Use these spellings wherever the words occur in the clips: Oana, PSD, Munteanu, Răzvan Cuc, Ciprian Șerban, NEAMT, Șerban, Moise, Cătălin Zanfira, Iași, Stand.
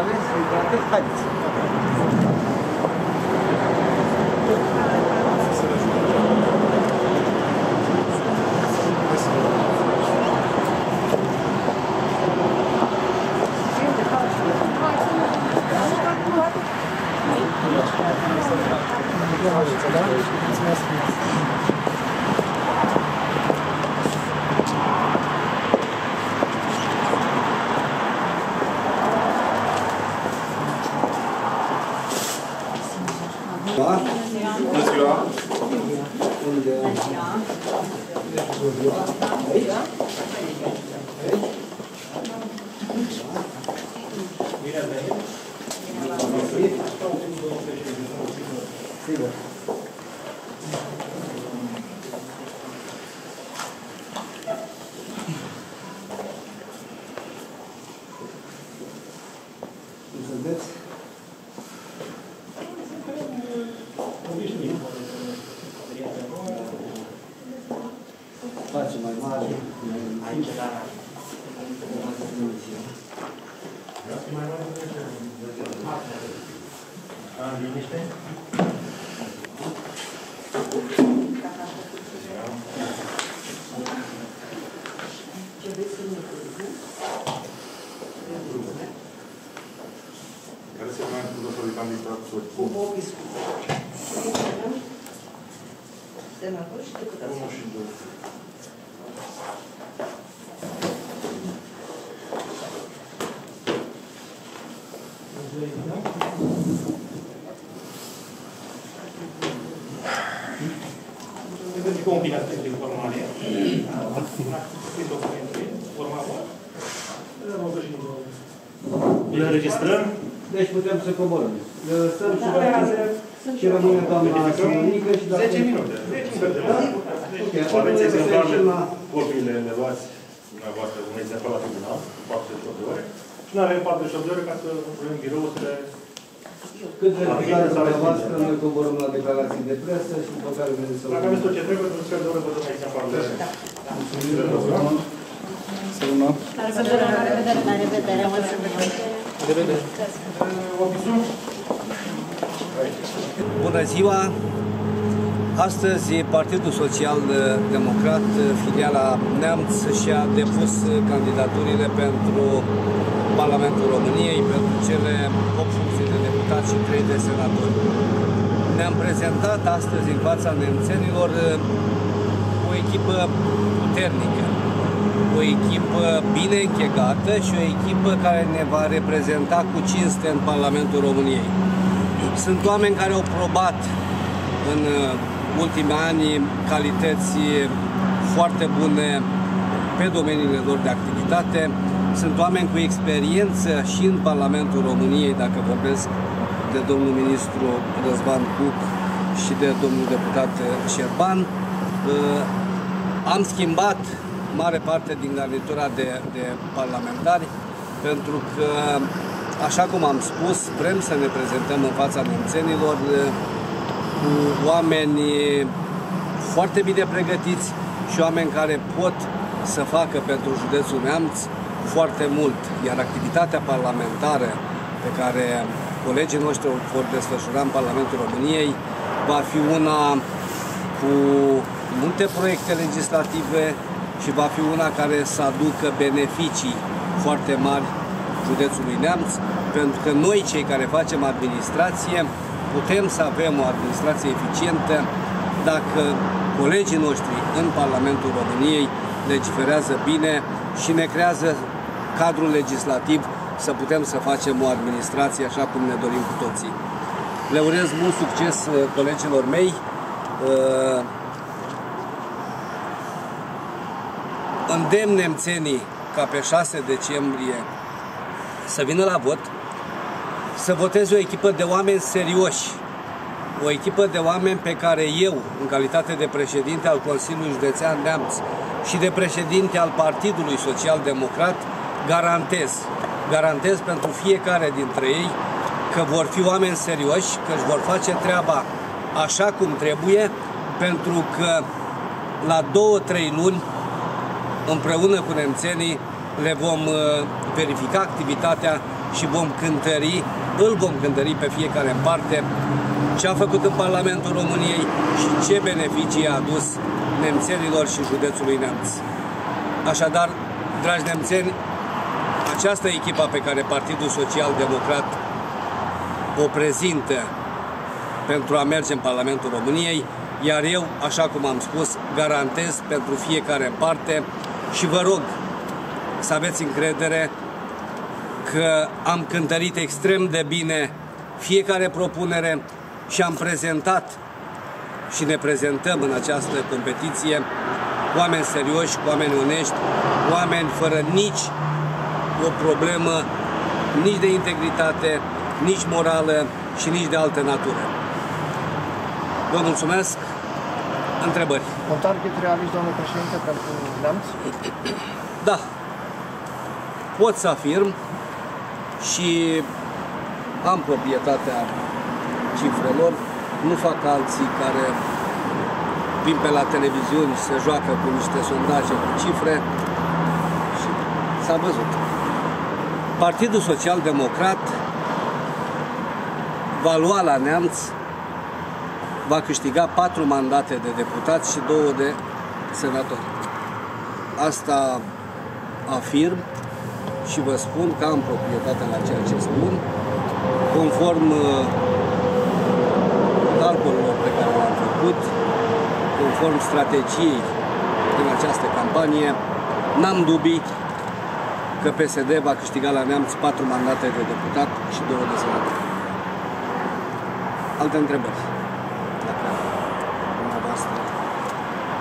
aveți, haideți. Deci putem să coborăm. Lăsăm și rămâne doamna Simonică și dacă... 10 minute. Aveți exemplare, copiile le luați dumneavoastră, un exemplar la tribunal, 48 de ore. Și nu avem 48 de ore ca să împrumim biroul să le... Cât de declară dumneavoastră, noi coborăm la declarații de presă și după care venim să... Dacă aveți tot ce trebuie, pentru că de ore vă dăm exemplarul de presă. Mulțumim. Să urmăm. Să urmăm. La revedere. La revedere. Am să vedem. Bună ziua! Astăzi Partidul Social Democrat, filiala NEAMT, și-a depus candidaturile pentru Parlamentul României, pentru cele 8 funcții de deputat și 3 de senatori. Ne-am prezentat astăzi în fața nemțenilor o echipă puternică, o echipă bine închegată și o echipă care ne va reprezenta cu cinste în Parlamentul României. Sunt oameni care au probat în ultimii ani calități foarte bune pe domeniile lor de activitate. Sunt oameni cu experiență și în Parlamentul României, dacă vorbesc de domnul ministru Răzvan Cuc și de domnul deputat Șerban. Am schimbat mare parte din garnitura de parlamentari, pentru că, așa cum am spus, vrem să ne prezentăm în fața nemțenilor cu oameni foarte bine pregătiți și oameni care pot să facă pentru județul Neamț foarte mult. Iar activitatea parlamentară pe care colegii noștri o vor desfășura în Parlamentul României va fi una cu multe proiecte legislative, și va fi una care să aducă beneficii foarte mari județului Neamț, pentru că noi, cei care facem administrație, putem să avem o administrație eficientă dacă colegii noștri în Parlamentul României legiferează bine și ne creează cadrul legislativ să putem să facem o administrație așa cum ne dorim cu toții. Le urez mult succes colegilor mei. Îndemn nemțenii ca pe 6 decembrie să vină la vot, să voteze o echipă de oameni serioși, o echipă de oameni pe care eu, în calitate de președinte al Consiliului Județean Neamț și de președinte al Partidului Social Democrat, garantez pentru fiecare dintre ei că vor fi oameni serioși, că își vor face treaba așa cum trebuie, pentru că la 2-3 luni împreună cu nemțenii le vom verifica activitatea și vom cântări, îl vom cântări pe fiecare parte, ce a făcut în Parlamentul României și ce beneficii a adus nemțenilor și județului Neamț. Așadar, dragi nemțeni, această echipă pe care Partidul Social Democrat o prezintă pentru a merge în Parlamentul României, iar eu, așa cum am spus, garantez pentru fiecare parte și vă rog să aveți încredere că am cântărit extrem de bine fiecare propunere și am prezentat și ne prezentăm în această competiție oameni serioși, oameni onești, oameni fără nici o problemă, nici de integritate, nici morală și nici de altă natură. Vă mulțumesc. Întrebări. Un target realist, domnul președinte, pentru Neamț? Da. Pot să afirm și am proprietatea cifrelor. Nu fac alții care vin pe la televiziuni, se joacă cu niște sondaje, cu cifre și s-a văzut. Partidul Social Democrat va lua la Neamț, va câștiga 4 mandate de deputați și 2 de senatori. Asta afirm și vă spun că am proprietatea la ceea ce spun, conform calculelor pe care le-am făcut, conform strategiei din această campanie. N-am dubii că PSD va câștiga la Neamț 4 mandate de deputat și 2 de senator. Alte întrebări? Dacă dumneavoastră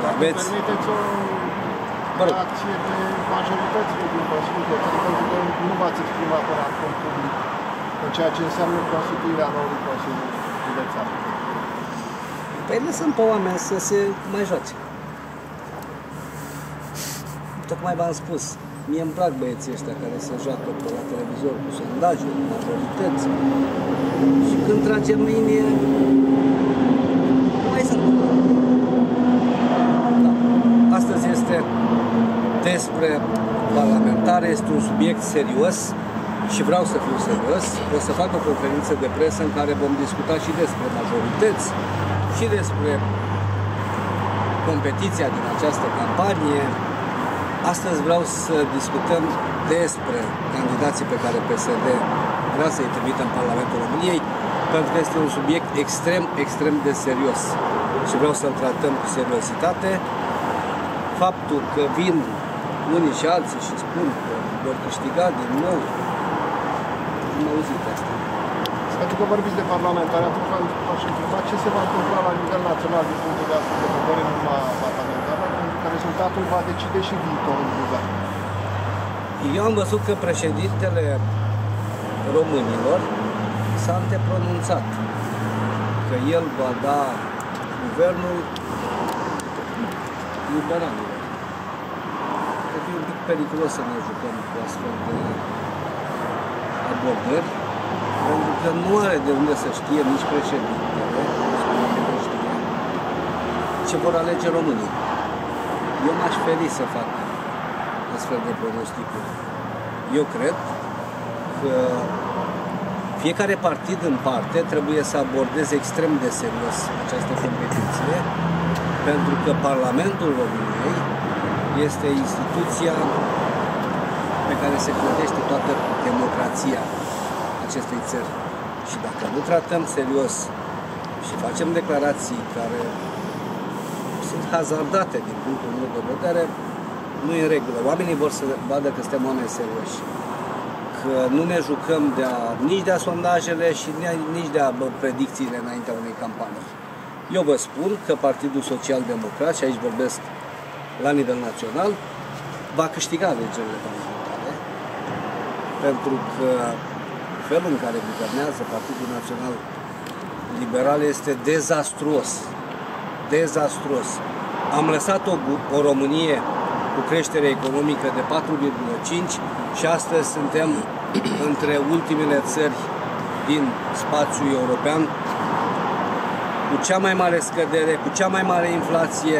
le aveți... Permiteți o reacție de majoritățile din Consiliu, pentru că nu v-ați exprimat până acum public în ceea ce înseamnă constituirea noului Consiliu Județean. Păi lăsăm pe oameni să se mai joace. Tocmai v-am spus, mie îmi plac băieții ăștia care se joacă pe la televizor cu sondajul, cu majorități. Și când tragem linie, nu mai sunt. Da. Astăzi este despre parlamentare, este un subiect serios și vreau să fiu serios. O să fac o conferință de presă în care vom discuta și despre majorități și despre competiția din această campanie. Astăzi vreau să discutăm despre candidații pe care PSD vrea să-i trimită în Parlamentul României, pentru că este un subiect extrem, extrem de serios și vreau să-l tratăm cu seriozitate. Faptul că vin unii și alții și spun că vor câștiga din nou, nu auzit asta. Pentru că vorbiți de parlamentare, atunci v-aș întreba ce se va întâmpla la nivel național din punctul de vedere în urma parlamentară, pentru că rezultatul va decide și viitorul guvern. Eu am văzut că președintele românilor s-a antepronunțat că el va da guvernul liberalilor. Cred că e un pic periculos să ne ajutăm cu astfel de abordări, pentru că nu are de unde să știe nici președintele, ce vor alege românii. Eu m-aș feri să fac astfel de pronosticuri. Eu cred că fiecare partid în parte trebuie să abordeze extrem de serios această competiție, pentru că Parlamentul României este instituția pe care se clădește toată democrația acestei țări. Și dacă nu tratăm serios și facem declarații care sunt hazardate din punctul meu de vedere, nu e în regulă. Oamenii vor să vadă că suntem oameni serioși. Că nu ne jucăm nici de sondajele și nici de predicțiile înaintea unei campanii. Eu vă spun că Partidul Social Democrat, și aici vorbesc la nivel național, va câștiga alegerile parlamentare, pentru că felul în care guvernează Partidul Național Liberal este dezastruos. Dezastruos. Am lăsat o Românie cu creștere economică de 4,5 și astăzi suntem între ultimele țări din spațiul european cu cea mai mare scădere, cu cea mai mare inflație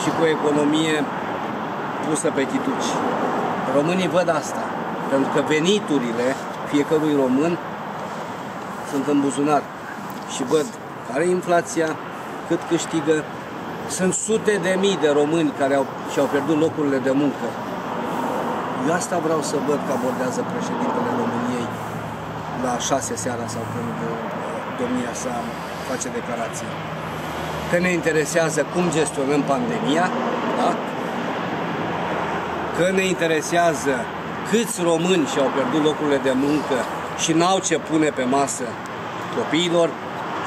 și cu o economie pusă pe chituci. Românii văd asta, pentru că veniturile fiecărui român sunt în buzunar și văd care e inflația, cât câștigă. Sunt sute de mii de români care și-au pierdut locurile de muncă. Eu asta vreau să văd că abordează președintele României la 6 seara sau când domnia sa face declarații. Că ne interesează cum gestionăm pandemia, da? Că ne interesează câți români și-au pierdut locurile de muncă și n-au ce pune pe masă copiilor.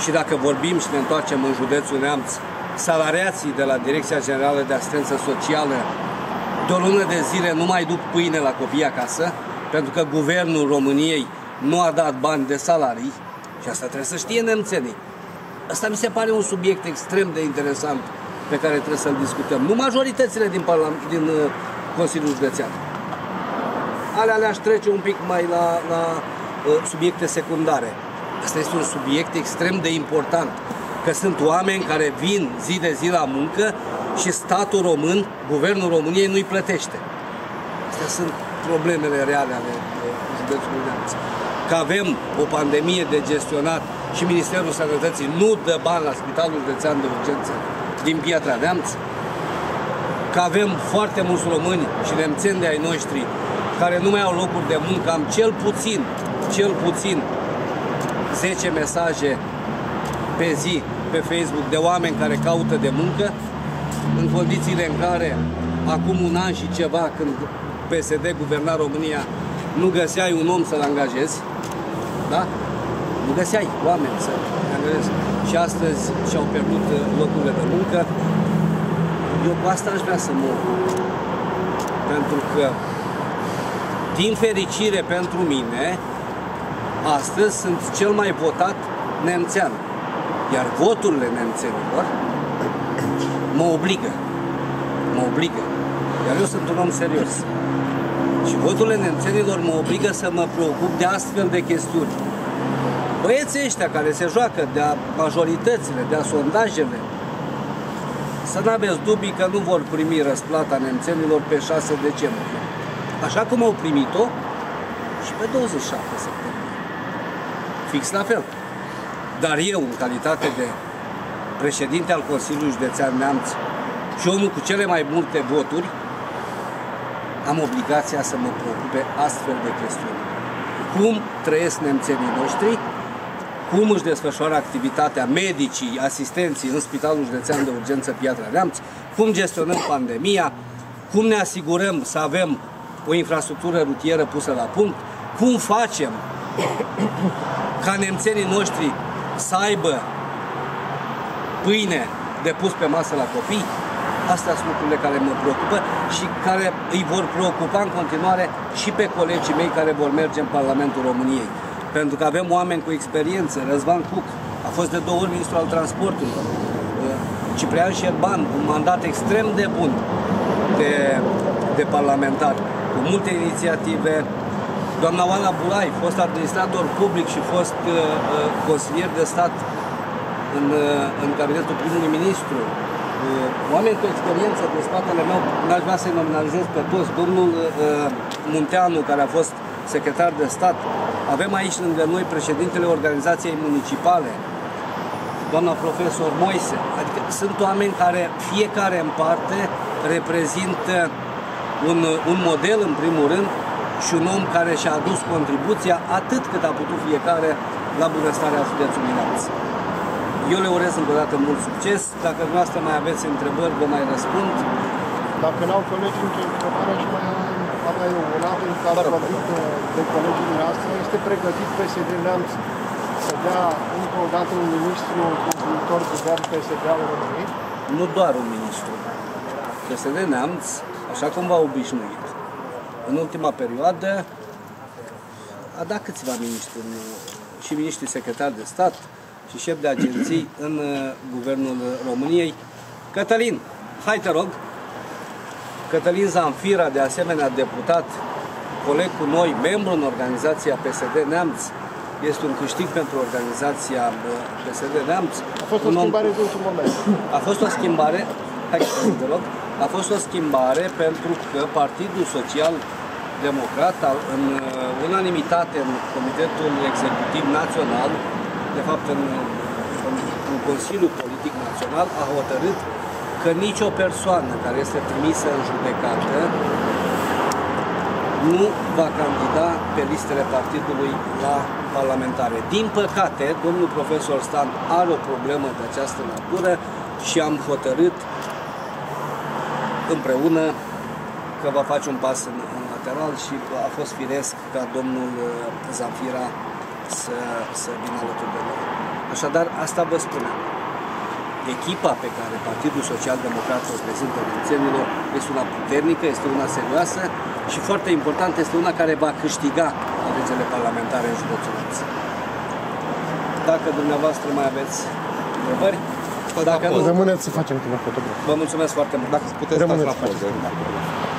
Și dacă vorbim și ne întoarcem în județul Neamț, salariații de la Direcția Generală de Asistență Socială de o lună de zile nu mai duc pâine la copii acasă, pentru că guvernul României nu a dat bani de salarii și asta trebuie să știe nemțenii. Asta mi se pare un subiect extrem de interesant pe care trebuie să-l discutăm. Nu majoritățile din Consiliul Județean. Alea aș trece un pic mai la subiecte secundare. Asta este un subiect extrem de important, că sunt oameni care vin zi de zi la muncă și statul român, guvernul României, nu-i plătește. Astea sunt problemele reale ale județului Neamț. Că avem o pandemie de gestionat și Ministerul Sănătății nu dă bani la Spitalul Județean de Urgență din Piatra Neamț, că avem foarte mulți români și nemțeni de ai noștri care nu mai au locuri de muncă. Am cel puțin 10 mesaje pe zi pe Facebook de oameni care caută de muncă, în condițiile în care acum un an și ceva, când PSD guverna România, nu găseai un om să-l angajezi, da? Nu găseai oameni să-l angajezi și astăzi și-au pierdut locurile de muncă. Eu cu asta aș vrea să mor, pentru că, din fericire pentru mine, astăzi sunt cel mai votat nemțean, iar voturile nemțenilor mă obligă, iar eu sunt un om serios și voturile nemțenilor mă obligă să mă preocup de astfel de chestiuni. Băieții ăștia care se joacă de-a majoritățile, de-a sondajele, să n-aveți dubii că nu vor primi răsplata nemțenilor pe 6 decembrie, așa cum au primit-o și pe 27 septembrie. Fix la fel. Dar eu, în calitate de președinte al Consiliului Județean Neamț și omul cu cele mai multe voturi, am obligația să mă preocupe astfel de chestiuni. Cum trăiesc nemțenii noștri, cum își desfășoară activitatea medicii, asistenții în Spitalul Județean de Urgență Piatra Neamț, cum gestionăm pandemia, cum ne asigurăm să avem o infrastructură rutieră pusă la punct, cum facem ca nemțenii noștri să aibă pâine de pus pe masă la copii. Astea sunt lucrurile care mă preocupă și care îi vor preocupa în continuare și pe colegii mei care vor merge în Parlamentul României. Pentru că avem oameni cu experiență. Răzvan Cuc a fost de 2 ori ministru al transportului. Ciprian Șerban, un mandat extrem de bun de parlamentar, cu multe inițiative. Doamna Oana, fost administrator public și fost consilier de stat în cabinetul primului ministru. Oameni cu experiență de spatele meu, n-aș vrea să-i nominalizez pe toți. Domnul Munteanu, care a fost secretar de stat. Avem aici lângă noi președintele organizației municipale, doamna profesor Moise. Adică sunt oameni care fiecare în parte reprezintă un model, în primul rând, și un om care și-a adus contribuția atât cât a putut fiecare la bunăstarea județului Neamț. Eu le urez încă o dată mult succes. Dacă dumneavoastră mai aveți întrebări, vă mai răspund. Dacă n-au colegi încă întrebarea și mai am eu una, pentru că ați vorbit de colegii dumneavoastră, este pregătit PSD Neamț să dea încă o dată un ministru conducător guvern PSD-al României? Nu doar un ministru. PSD Neamț, așa cum v-a obișnuit în ultima perioadă, a dat câțiva miniștri, și miniștri secretari de stat și șef de agenții în Guvernul României. Cătălin, hai te rog! Cătălin Zanfira, de asemenea deputat, coleg cu noi, membru în organizația PSD Neamț, este un câștig pentru organizația PSD Neamț. A fost o schimbare de ultimul moment. A fost o schimbare, hai te rog, a fost o schimbare pentru că Partidul Social Democrat, în unanimitate în Comitetul Executiv Național, de fapt în Consiliul Politic Național, a hotărât că nicio persoană care este trimisă în judecată nu va candida pe listele partidului la parlamentare. Din păcate, domnul profesor Stand are o problemă de această natură și am hotărât împreună că va face un pas în lateral și a fost firesc ca domnul Zanfira să vină alături de noi. Așadar, asta vă spuneam. Echipa pe care Partidul Social-Democrat o prezintă cetățenilor este una puternică, este una serioasă și, foarte important, este una care va câștiga alegerile parlamentare în județul Iași. Dacă dumneavoastră mai aveți întrebări, dacă nu, rămâneți să facem câteva fotografii. Vă mulțumesc foarte mult. Dacă puteți rămâneți la poză.